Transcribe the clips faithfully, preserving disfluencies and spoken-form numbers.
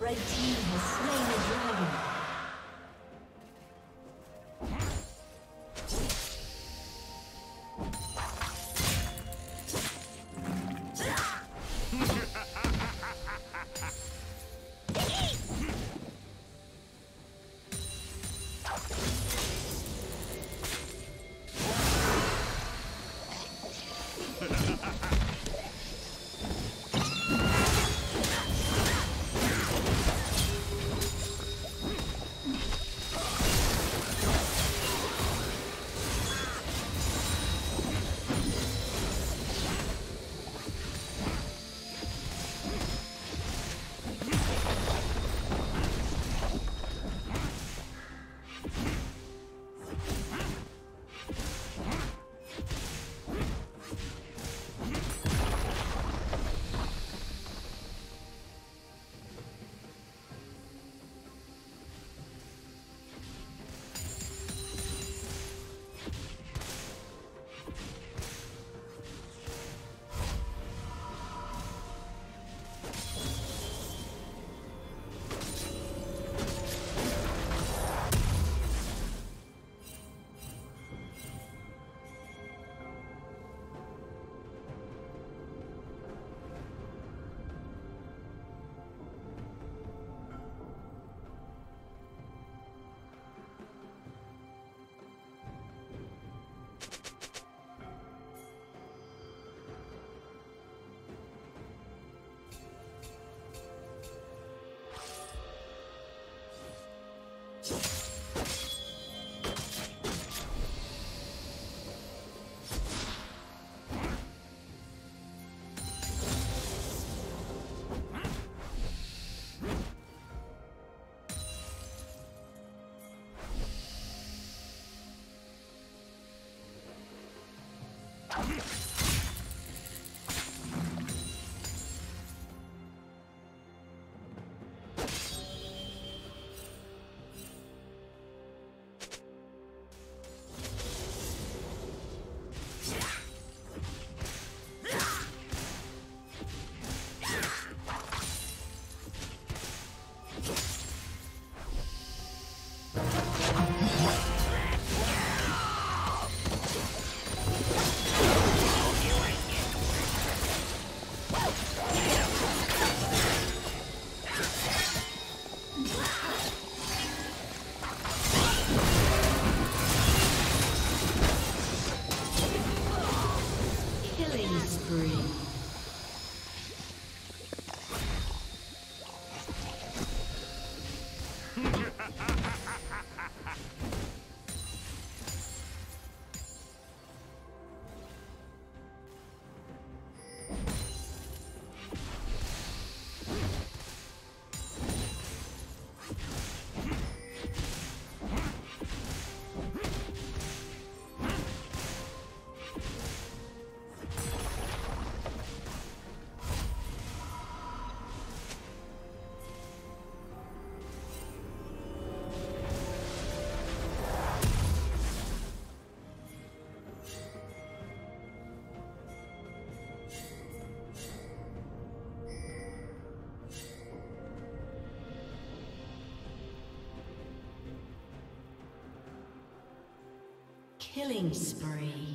Red team has slain the dragon. Let's go. Killing spree.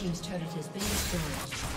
Team's turret has been destroyed.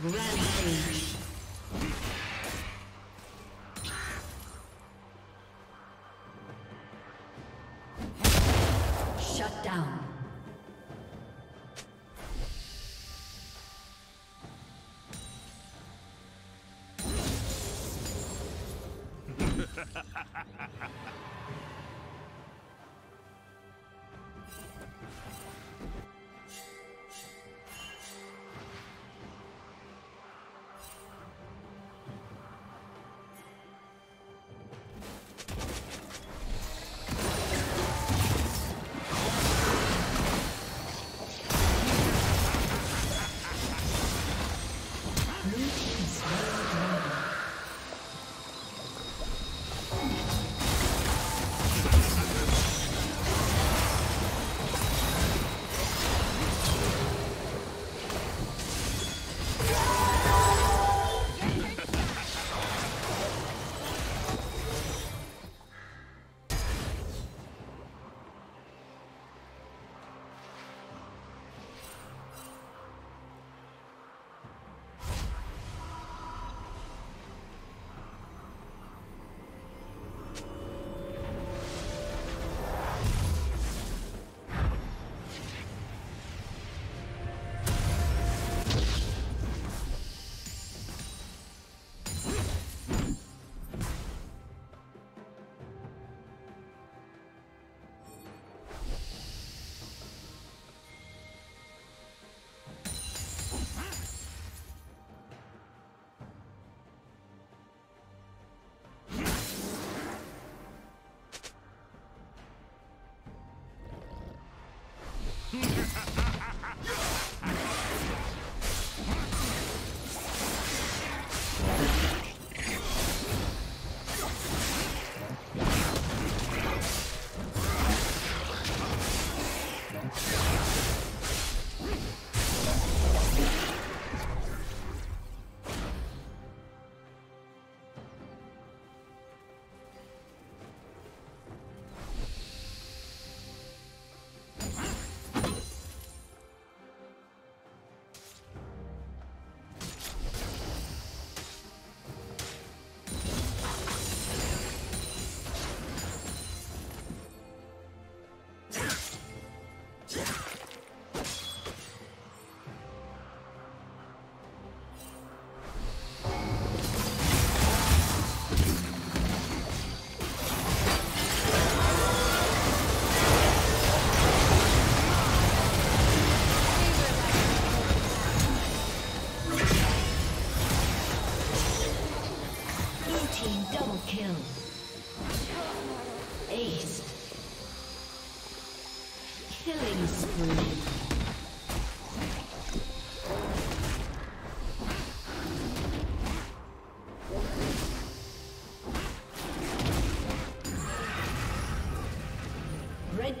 Rampage. Shut down. Red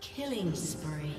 Killing spree.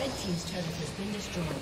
Red team's turret has been destroyed.